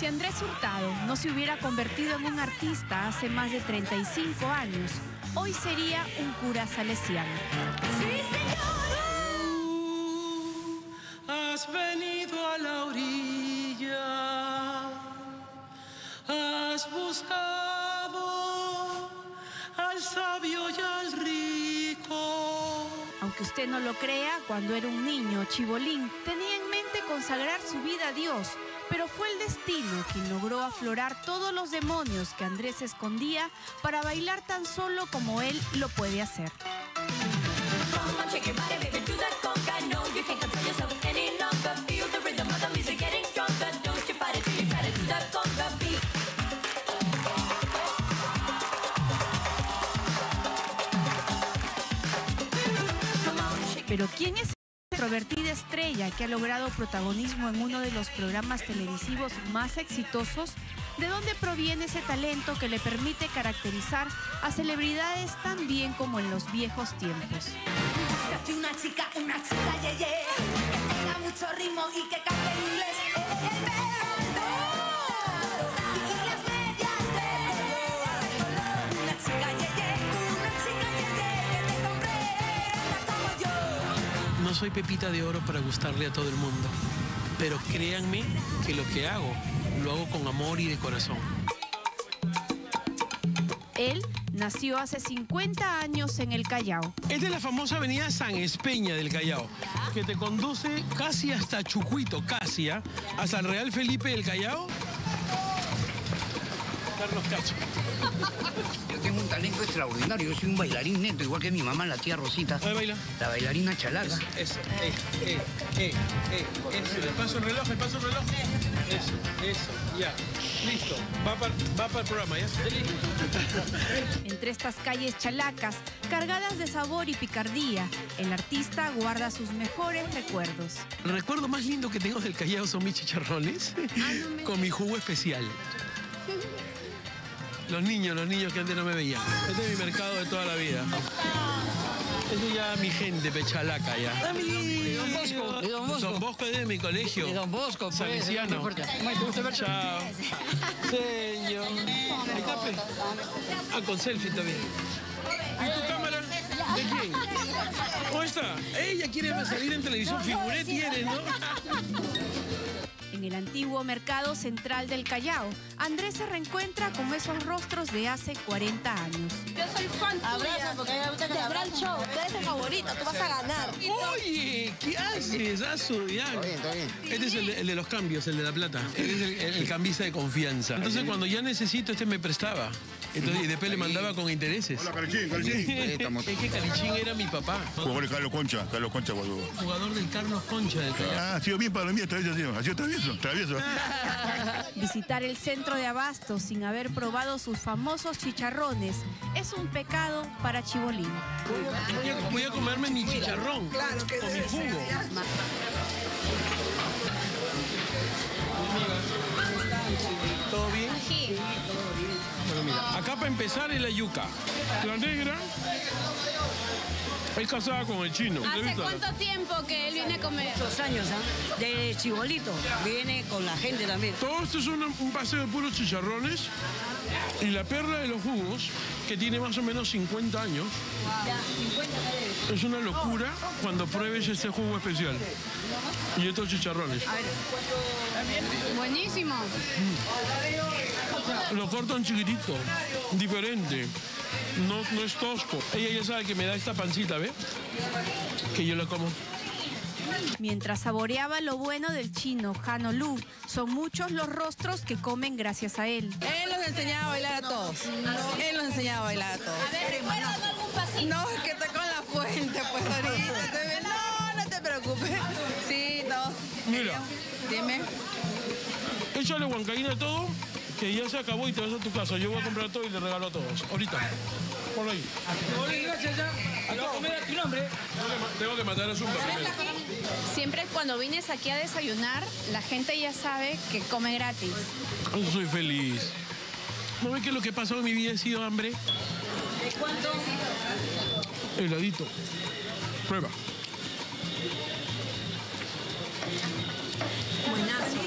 Si Andrés Hurtado no se hubiera convertido en un artista hace más de 35 años, hoy sería un cura salesiano. ¡Sí, señor! Tú has venido a la orilla, has buscado al sabio y al rico. Aunque usted no lo crea, cuando era un niño, Chibolín tenía en mente consagrar su vida a Dios, pero fue el destino quien logró aflorar todos los demonios que Andrés escondía para bailar tan solo como él lo puede hacer. Pero ¿quién es Roberto Estrella, que ha logrado protagonismo en uno de los programas televisivos más exitosos? ¿De dónde proviene ese talento que le permite caracterizar a celebridades tan bien como en los viejos tiempos? Una chica, yeah, yeah, que tenga mucho ritmo y que cante en inglés. No soy Pepita de Oro para gustarle a todo el mundo, pero créanme que lo que hago, lo hago con amor y de corazón. Él nació hace 50 años en El Callao. Es de la famosa avenida San Espeña del Callao, que te conduce casi hasta Chucuito, casi, ¿eh? Hasta el Real Felipe del Callao. Carlos Cacho. Yo tengo un talento extraordinario, yo soy un bailarín neto, igual que mi mamá, la tía Rosita. ¿Cómo baila? La bailarina chalaca. Eso, el paso el reloj. Eso, ya, listo, va para el programa, ya. Entre estas calles chalacas, cargadas de sabor y picardía, el artista guarda sus mejores recuerdos. El recuerdo más lindo que tengo del Callao son mis chicharrones con mi jugo especial. Los niños que antes no me veían. Este es mi mercado de toda la vida. Eso ya mi gente, pechalaca ya. Don Bosco es de mi colegio. De Don Bosco, pues. Salesiano. Chao. Señor. Ah, con selfie también. ¿Y tu cámara? ¿De quién? ¿Cómo está? Ella quiere salir en televisión. Figuré tienes, ¿no? En el antiguo mercado central del Callao, Andrés se reencuentra con esos rostros de hace 40 años. Yo soy fan de Gran Show, tú eres el favorito, tú vas a ganar. Oye, ¿qué haces? Está bien. Este es el de los cambios, el de la plata. Este es el cambista de confianza. Entonces cuando ya necesito, este me prestaba. Entonces, y después le mandaba con intereses. Hola, Carichín. Es que Carichín era mi papá. Jugador de Carlos Concha, Guadubo. Jugador del Carlos Concha del Callao. Ah, ha sido bien para mí, travieso. Visitar el centro de abastos sin haber probado sus famosos chicharrones es un pecado para Chibolín. Voy a comerme mi chicharrón con mi jugo. ¿Todo bien? Bueno, mira, acá para empezar es la yuca. La negra es casada con el chino. ¿Hace cuánto tiempo que él viene a comer? Muchos años, ¿eh? De Chibolito. Viene con la gente también. Todo esto es un paseo de puros chicharrones. Y la perla de los jugos, que tiene más o menos 50 años. Wow. Es una locura cuando pruebes este jugo especial. Y estos chicharrones. A ver. Buenísimo. Lo cortan chiquitito, diferente, no es tosco. Ella ya sabe que me da esta pancita, ¿ves? Que yo la como. Mientras saboreaba lo bueno del chino Hanolú, son muchos los rostros que comen gracias a él. Él nos enseñaba a bailar a todos. A ver, recuérdame algún pasito. No, es que está con la fuente, pues ahorita. No te preocupes. Sí, todos. Mira. Dime. Échale huancaína a todo, que ya se acabó y te vas a tu casa. Yo voy a comprar todo y le regalo a todos. Ahorita. Por ahí. Gracias ya. A comer a tu nombre. Tengo que matar a Zumba. Siempre cuando vienes aquí a desayunar, la gente ya sabe que come gratis. Yo soy feliz. ¿No ves que lo que pasó en mi vida ha sido hambre? ¿De cuánto? Heladito. Prueba. Buenazo.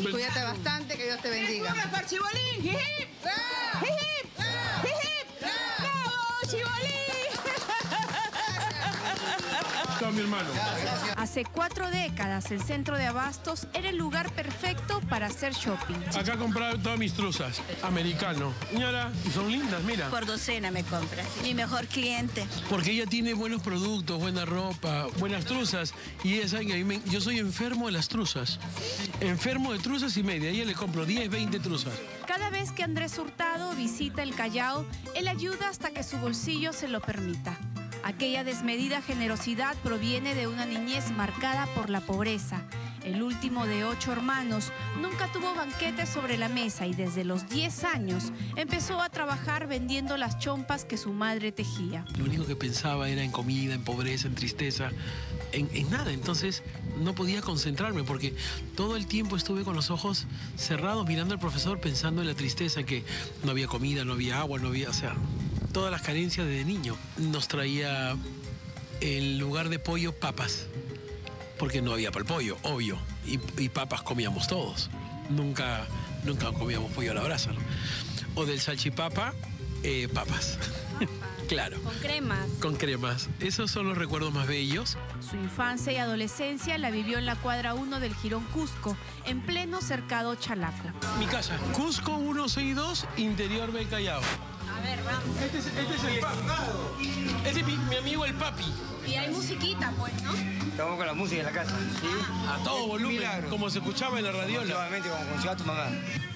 y cuídate bastante, que Dios te bendiga. ¡Corre para Chibolín! ¡Hip, hip! ¡Hip, hip! ¡Bravo, Chibolín! Chao, mi hermano. Hace 4 décadas, el centro de abastos era el lugar perfecto para hacer shopping. Acá compraba todas mis truzas, americano. Ñara, y son lindas, mira. Por docena me compras, mi mejor cliente. Porque ella tiene buenos productos, buena ropa, buenas truzas. Y ella sabe que a mí yo soy enfermo de las truzas. Enfermo de truzas y media. A ella le compro 10, 20 truzas. Cada vez que Andrés Hurtado visita el Callao, él ayuda hasta que su bolsillo se lo permita. Aquella desmedida generosidad proviene de una niñez marcada por la pobreza. El último de 8 hermanos, nunca tuvo banquete sobre la mesa y desde los 10 años empezó a trabajar vendiendo las chompas que su madre tejía. Lo único que pensaba era en comida, en pobreza, en tristeza, en nada. Entonces no podía concentrarme porque todo el tiempo estuve con los ojos cerrados mirando al profesor pensando en la tristeza, que no había comida, no había agua, no había... O sea, todas las carencias de niño. Nos traía, en lugar de pollo, papas, porque no había para el pollo, obvio, y papas comíamos todos. Nunca comíamos pollo a la brasa, ¿no? O del salchipapa, papas. Claro. Con cremas. Con cremas. Esos son los recuerdos más bellos. Su infancia y adolescencia la vivió en la cuadra 1 del Girón Cusco, en pleno cercado Chalaco. Mi casa, Cusco 162, interior Belcallao. A ver, vamos. Este es el papi. Este es mi amigo el papi. Y hay musiquita, pues, ¿no? Estamos con la música en la casa, ¿sí? A todo volumen, milagro, como se escuchaba en la radiola. Nuevamente, como escuchaba tu mamá.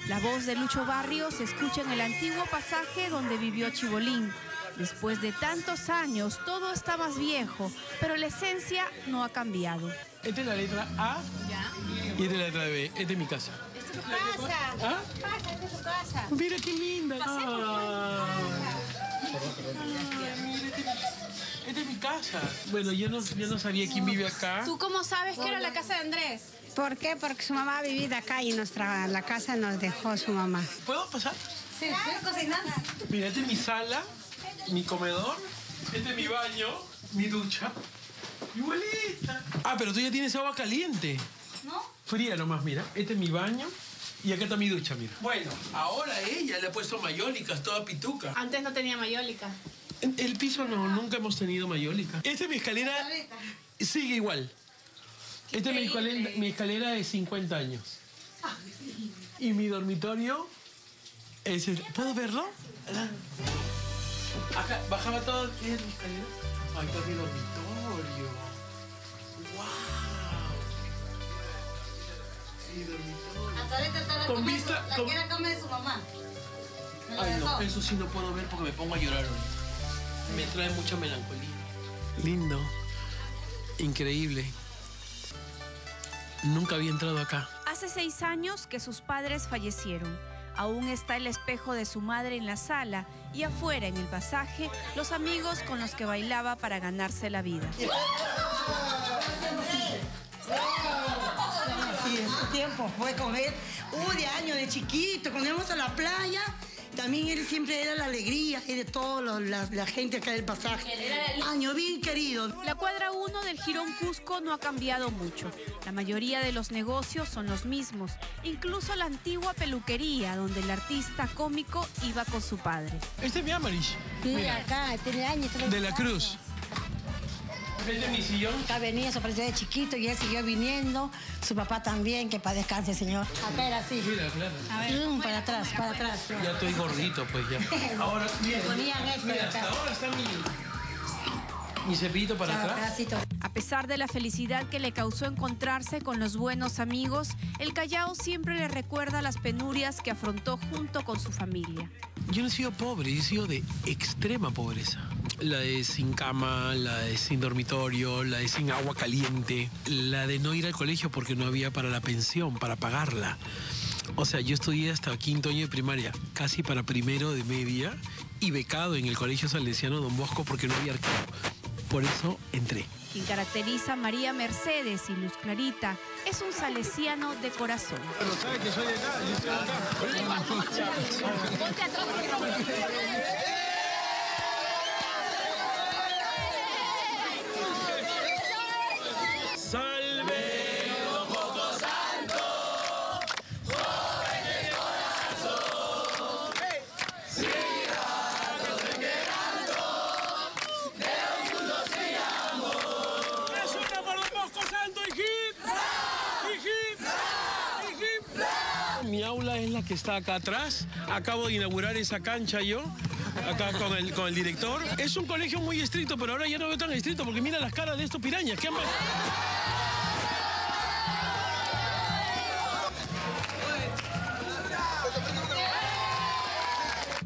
La voz de Lucho Barrio se escucha en el antiguo pasaje donde vivió Chibolín. Después de tantos años, todo está más viejo, pero la esencia no ha cambiado. Esta es la letra A. ¿Ya? Y esta es la letra B. Esta es mi casa. Esta es tu casa. ¿Ah? Pasa, esta es tu casa. Mira qué linda. Esta es mi casa. Bueno, yo no sabía quién vive acá. ¿Tú cómo sabes que era la casa de Andrés? ¿Por qué? Porque su mamá ha vivido acá y la casa nos dejó su mamá. ¿Puedo pasar? Sí, puedo cocinar. Mira, esta es mi sala, mi comedor, este es mi baño, mi ducha. Igualita. Ah, pero tú ya tienes agua caliente. ¿No? Fría nomás, mira. Este es mi baño. Y acá está mi ducha, mira. Bueno, ahora ella le ha puesto mayólicas, toda pituca. Antes no tenía mayólica. El piso no, nunca hemos tenido mayólica. Esta es mi escalera, sigue igual. Esta es mi escalera de 50 años. Y mi dormitorio es el... ¿Puedo verlo? Acá, bajaba todo. ¿Qué es mi escalera? Ahí está mi dormitorio. ¡Wow! Mi dormitorio. Hasta está la con vista... La con... que era cama de su mamá. Ay, no, eso sí no puedo ver porque me pongo a llorar hoy. Me trae mucha melancolía. Lindo. Increíble. Nunca había entrado acá. Hace 6 años que sus padres fallecieron. Aún está el espejo de su madre en la sala y afuera, en el pasaje, los amigos con los que bailaba para ganarse la vida. Y en su tiempo fue con él, de año, de chiquito, cuando íbamos a la playa. También él siempre era la alegría de toda la gente acá del pasaje. Año bien querido. La cuadra 1 del Girón Cusco no ha cambiado mucho. La mayoría de los negocios son los mismos. Incluso la antigua peluquería donde el artista cómico iba con su padre. Este es mi Amarish. Mira, acá, tiene años. De la Cruz. Este es mi sillón. Acá venía, se ofreció de chiquito y él siguió viniendo. Su papá también, que para descanse, señor. Acá era así. Mira, claro. A ver, para atrás, para atrás. Ya estoy gordito, pues ya. Ahora bien, mira, hasta ahora está mi cepillito para atrás. A pesar de la felicidad que le causó encontrarse con los buenos amigos, el Callao siempre le recuerda las penurias que afrontó junto con su familia. Yo no he sido pobre, yo he sido de extrema pobreza. La de sin cama, la de sin dormitorio, la de sin agua caliente, la de no ir al colegio porque no había para la pensión, para pagarla. O sea, yo estudié hasta 5º año de primaria, casi para 1º de media, y becado en el colegio Salesiano Don Bosco porque no había arquero. Por eso entré. Quien caracteriza a María Mercedes y Luz Clarita es un salesiano de corazón. Pero sabe que soy de acá, yo estoy acá. mi aula es la que está acá atrás. Acabo de inaugurar esa cancha yo, acá con el director. Es un colegio muy estricto, pero ahora ya no veo tan estricto porque mira las caras de estos pirañas. ¿Qué han...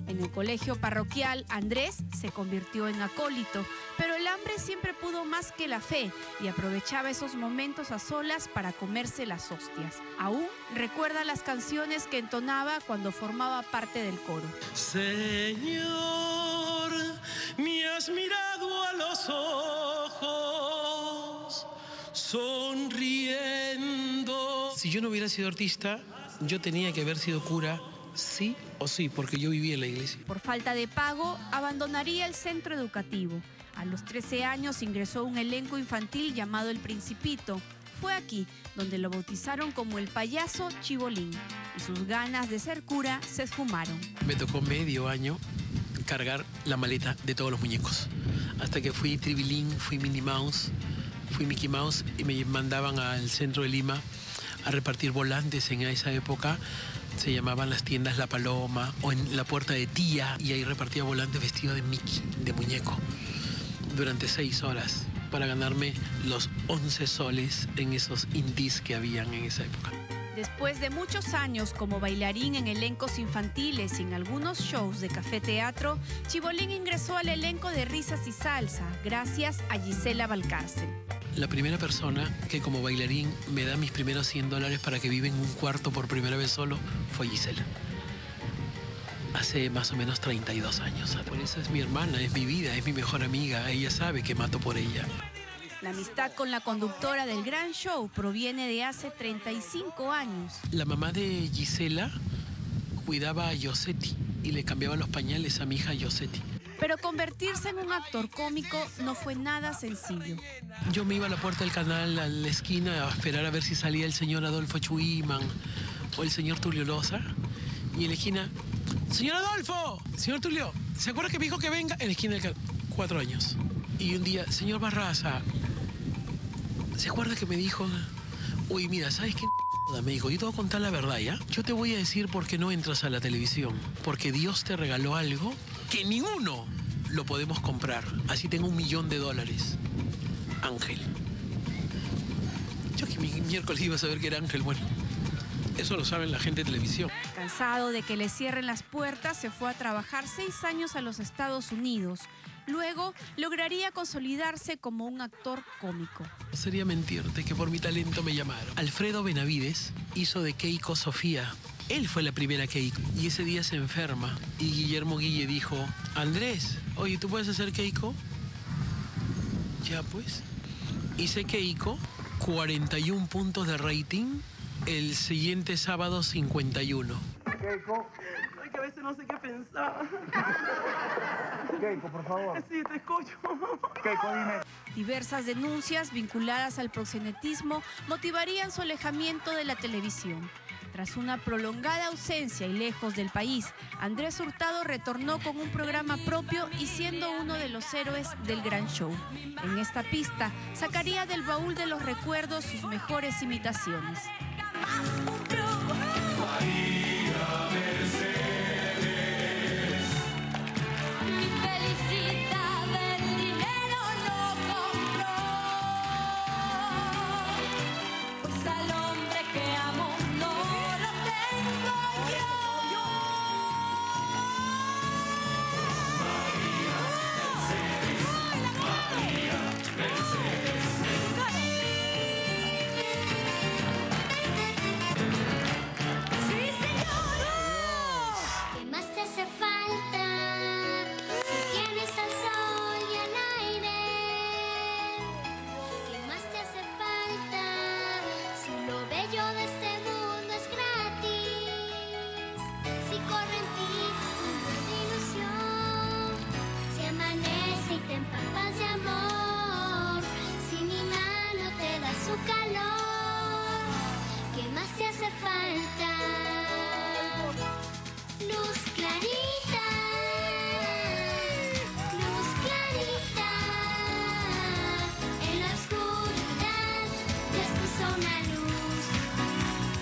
En el colegio parroquial, Andrés se convirtió en acólito, pero el hambre siempre pudo más que la fe y aprovechaba esos momentos a solas para comerse las hostias. Aún recuerda las canciones que entonaba cuando formaba parte del coro. Señor, me has mirado a los ojos, sonriendo. Si yo no hubiera sido artista, yo tenía que haber sido cura. Sí o sí, porque yo vivía en la iglesia. Por falta de pago, abandonaría el centro educativo. A los 13 años ingresó a un elenco infantil llamado El Principito. Fue aquí donde lo bautizaron como el payaso Chibolín. Y sus ganas de ser cura se esfumaron. Me tocó medio año cargar la maleta de todos los muñecos. Hasta que fui Tribilín, fui Minnie Mouse, fui Mickey Mouse y me mandaban al centro de Lima a repartir volantes en esa época. Se llamaban las tiendas La Paloma o en la Puerta de Tía y ahí repartía volantes vestido de Mickey, de muñeco, durante 6 horas para ganarme los 11 soles en esos indies que habían en esa época. Después de muchos años como bailarín en elencos infantiles y en algunos shows de café-teatro, Chibolín ingresó al elenco de Risas y Salsa gracias a Gisela Valcárcel. La primera persona que como bailarín me da mis primeros $100 para que viva en un cuarto por primera vez solo fue Gisela. Hace más o menos 32 años. Por eso es mi hermana, es mi vida, es mi mejor amiga. Ella sabe que mato por ella. La amistad con la conductora del Gran Show proviene de hace 35 años. La mamá de Gisela cuidaba a Giosetti y le cambiaba los pañales a mi hija Giosetti. Pero convertirse en un actor cómico no fue nada sencillo. Yo me iba a la puerta del canal, a la esquina, a esperar a ver si salía el señor Adolfo Chuiman o el señor Tulio Loza. Y en la esquina, ¡Señor Adolfo! Señor Tulio, ¿se acuerda que me dijo que venga? En la esquina del canal, 4 años. Y un día, señor Barraza, ¿se acuerda que me dijo? Uy, mira, ¿sabes qué? Me dijo, yo te voy a contar la verdad, ¿ya? Yo te voy a decir por qué no entras a la televisión. Porque Dios te regaló algo que ninguno lo podemos comprar. Así tengo $1.000.000. Ángel. Yo que mi miércoles iba a saber que era Ángel, bueno. Eso lo saben la gente de televisión. Cansado de que le cierren las puertas, se fue a trabajar 6 años a los Estados Unidos. Luego lograría consolidarse como un actor cómico. Sería mentirte que por mi talento me llamaron. Alfredo Benavides hizo de Keiko Sofía. Él fue la primera Keiko y ese día se enferma. Y Guillermo Guille dijo, Andrés, oye, ¿tú puedes hacer Keiko? Ya pues. Hice Keiko, 41 puntos de rating, el siguiente sábado 51. Keiko. Ay, que a veces no sé qué pensar. Keiko, por favor. Sí, te escucho. Keiko, dime. Diversas denuncias vinculadas al proxenetismo motivarían su alejamiento de la televisión. Tras una prolongada ausencia y lejos del país, Andrés Hurtado retornó con un programa propio y siendo uno de los héroes del Gran Show. En esta pista sacaría del baúl de los recuerdos sus mejores imitaciones. María Mercedes. Mi felicidad del dinero no compró. Pues al hombre que amo no lo tengo yo. María Mercedes. María Mercedes. Una luz,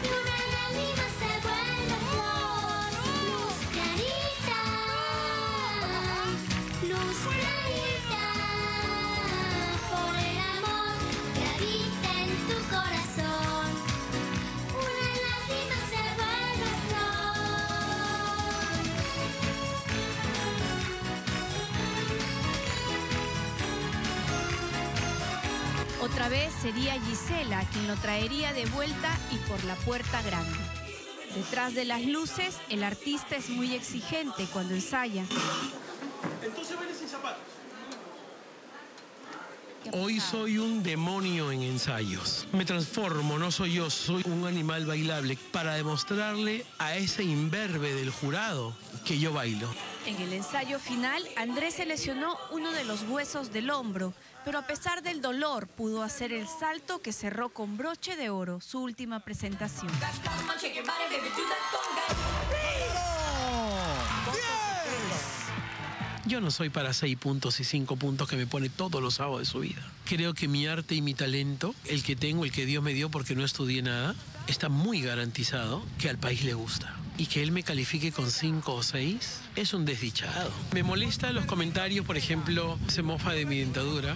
una lágrima se vuelve. Esta vez sería Gisela quien lo traería de vuelta y por la puerta grande. Detrás de las luces, el artista es muy exigente cuando ensaya. Entonces viene sin zapatos. Hoy soy un demonio en ensayos. Me transformo, no soy yo, soy un animal bailable para demostrarle a ese imberbe del jurado que yo bailo. En el ensayo final, Andrés se lesionó uno de los huesos del hombro, pero a pesar del dolor pudo hacer el salto que cerró con broche de oro su última presentación. Yo no soy para 6 puntos y 5 puntos que me pone todos los sábados de su vida. Creo que mi arte y mi talento, el que tengo, el que Dios me dio porque no estudié nada, está muy garantizado que al país le gusta. Y que él me califique con 5 o 6 es un desdichado. Me molesta los comentarios, por ejemplo, se mofa de mi dentadura.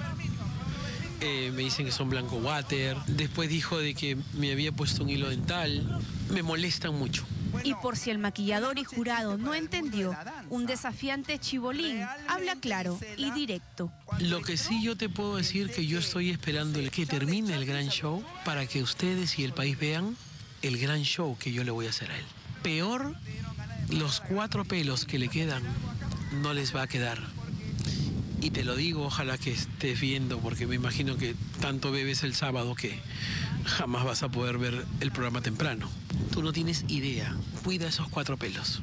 Me dicen que son blanco water. Después dijo de que me había puesto un hilo dental. Me molestan mucho. Y por si el maquillador y jurado no entendió, un desafiante Chibolín habla claro y directo. Lo que sí yo te puedo decir que yo estoy esperando que termine el gran show para que ustedes y el país vean el gran show que yo le voy a hacer a él. Peor, los 4 pelos que le quedan no les va a quedar. Y te lo digo, ojalá que estés viendo, porque me imagino que tanto bebes el sábado que jamás vas a poder ver el programa temprano. Tú no tienes idea. Cuida esos 4 pelos.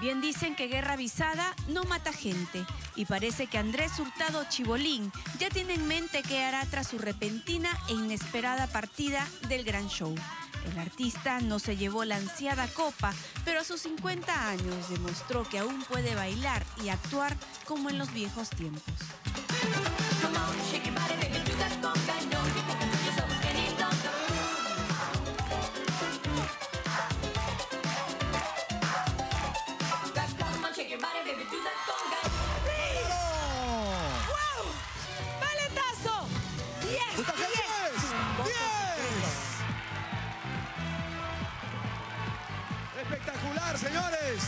Bien dicen que guerra avisada no mata gente. Y parece que Andrés Hurtado Chibolín ya tiene en mente qué hará tras su repentina e inesperada partida del gran show. El artista no se llevó la ansiada copa, pero a sus 50 años demostró que aún puede bailar y actuar como en los viejos tiempos. Señores.